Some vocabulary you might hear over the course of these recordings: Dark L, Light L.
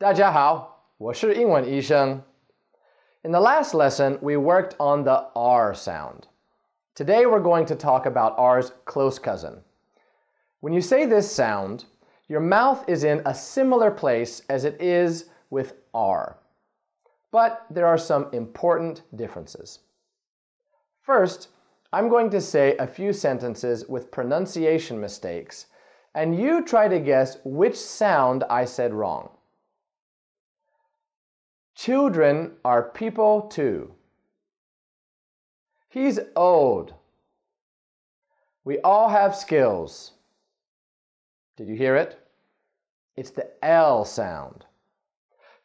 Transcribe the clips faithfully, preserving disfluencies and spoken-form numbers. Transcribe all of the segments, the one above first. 大家好，我是英文医生。In the last lesson, we worked on the R sound. Today we're going to talk about R's close cousin. When you say this sound, your mouth is in a similar place as it is with R. But there are some important differences. First, I'm going to say a few sentences with pronunciation mistakes, and you try to guess which sound I said wrong. Children are people too. He's old. We all have skills. Did you hear it? It's the L sound.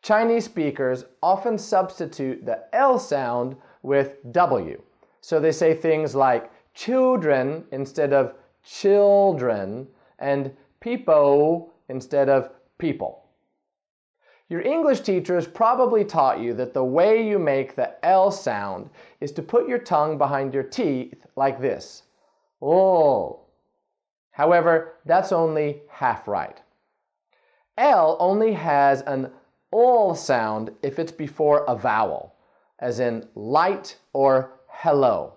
Chinese speakers often substitute the L sound with W. So they say things like children instead of children and people instead of people. Your English teachers probably taught you that the way you make the L sound is to put your tongue behind your teeth like this. Oh. However, that's only half right. L only has an all sound if it's before a vowel, as in light or hello.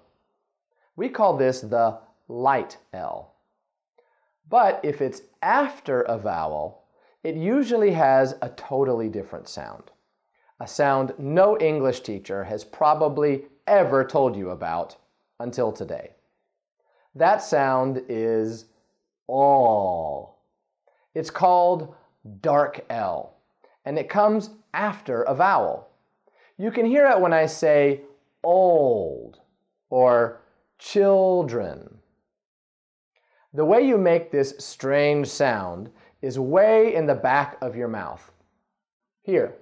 We call this the light L. But if it's after a vowel, it usually has a totally different sound. A sound no English teacher has probably ever told you about until today. That sound is all. It's called dark L. And it comes after a vowel. You can hear it when I say old or children. The way you make this strange sound is way in the back of your mouth. Here.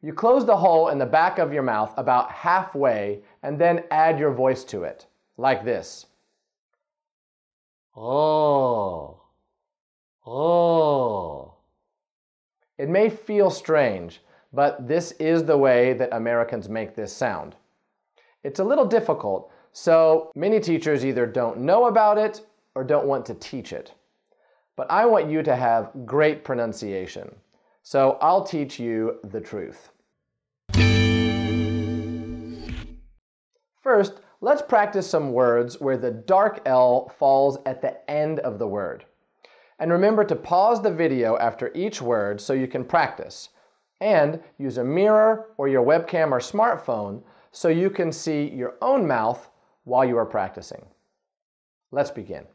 You close the hole in the back of your mouth about halfway and then add your voice to it, like this. Oh. Oh. It may feel strange, but this is the way that Americans make this sound. It's a little difficult, so many teachers either don't know about it or don't want to teach it. But I want you to have great pronunciation, so I'll teach you the truth. First, let's practice some words where the dark L falls at the end of the word. And remember to pause the video after each word so you can practice. And use a mirror or your webcam or smartphone so you can see your own mouth while you are practicing. Let's begin.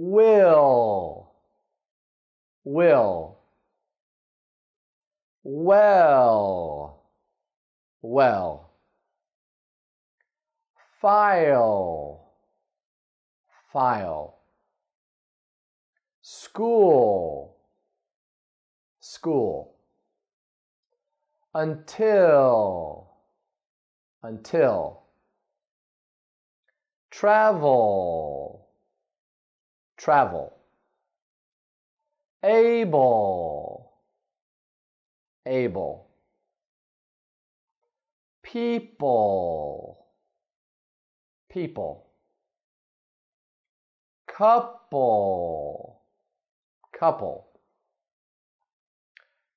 Will. Will. Well. Well. File. File. School, school. Until, until. Travel, travel. Able, able. People, people. Couple, couple.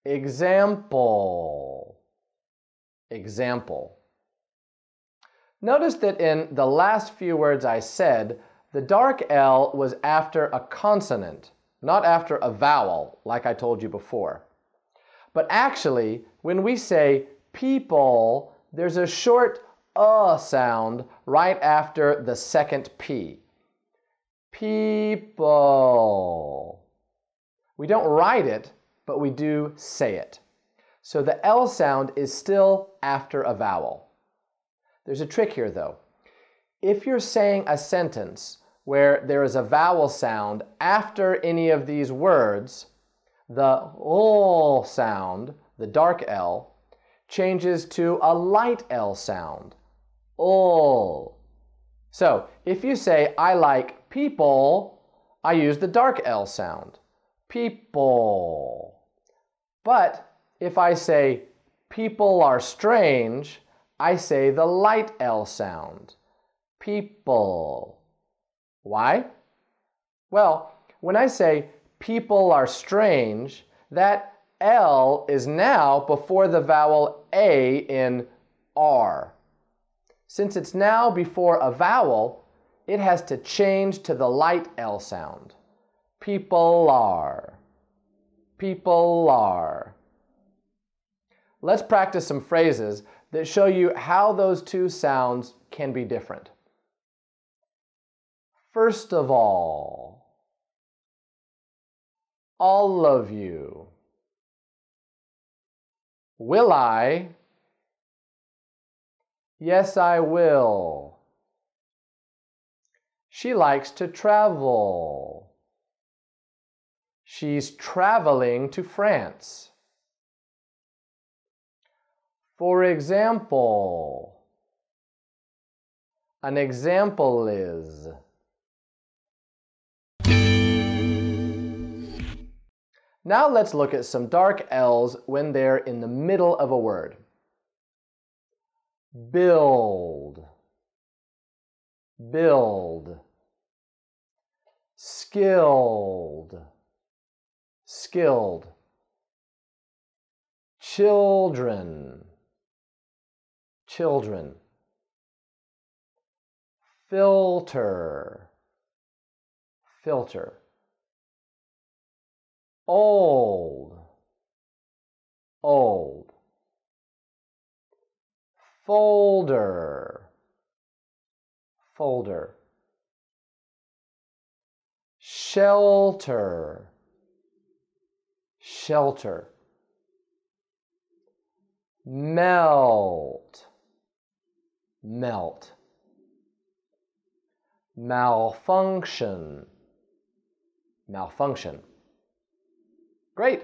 Example, example. Notice that in the last few words I said, the dark L was after a consonant, not after a vowel, like I told you before. But actually, when we say people, there's a short uh sound right after the second P. People. We don't write it, but we do say it. So the L sound is still after a vowel. There's a trick here though. If you're saying a sentence where there is a vowel sound after any of these words, the O sound, the dark L, changes to a light L sound. O. So if you say, I like people, I use the dark L sound. People. But if I say people are strange, I say the light L sound. People. Why? Well, when I say people are strange, that L is now before the vowel A in R. Since it's now before a vowel, it has to change to the light L sound. People are. People are. Let's practice some phrases that show you how those two sounds can be different. First of all, all of you. Will I? Yes, I will. She likes to travel. She's traveling to France. For example, an example is. Now let's look at some dark L's when they're in the middle of a word. Build, build. Skilled, skilled. Children, children. Filter, filter. Old, old. Folder, folder. Shelter, shelter. Melt, melt. Malfunction, malfunction. Great!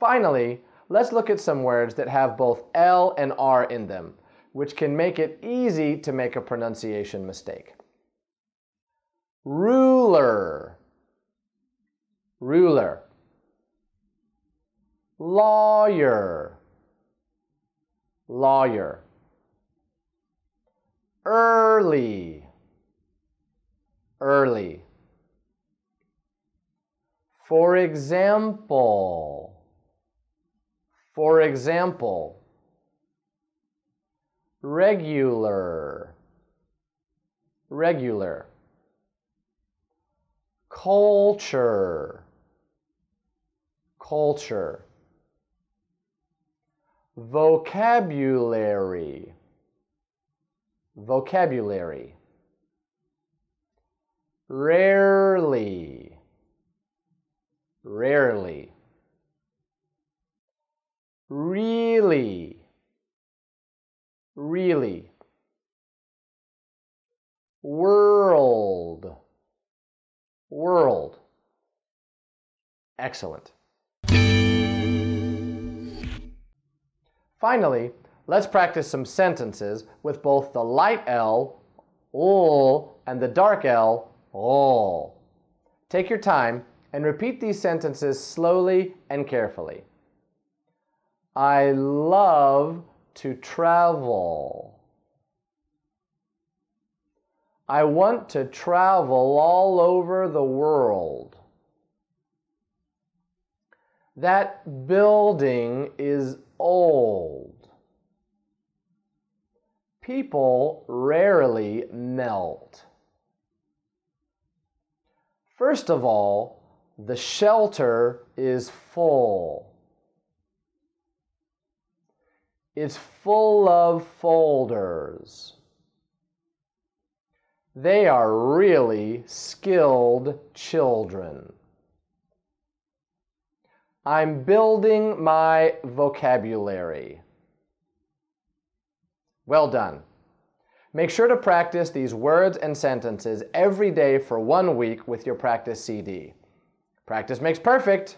Finally, let's look at some words that have both L and R in them, which can make it easy to make a pronunciation mistake. Ruler, ruler. Lawyer, lawyer. Early, early. For example, for example. Regular, regular. Culture, culture. Vocabulary, vocabulary. Rarely, rarely. Really, really. World, world. Excellent. Finally, let's practice some sentences with both the light L, L, and the dark L, L. Take your time and repeat these sentences slowly and carefully. I love to travel. I want to travel all over the world. That building is old. People rarely melt. First of all, the shelter is full. It's full of folders. They are really skilled children. I'm building my vocabulary. Well done. Make sure to practice these words and sentences every day for one week with your practice C D. Practice makes perfect.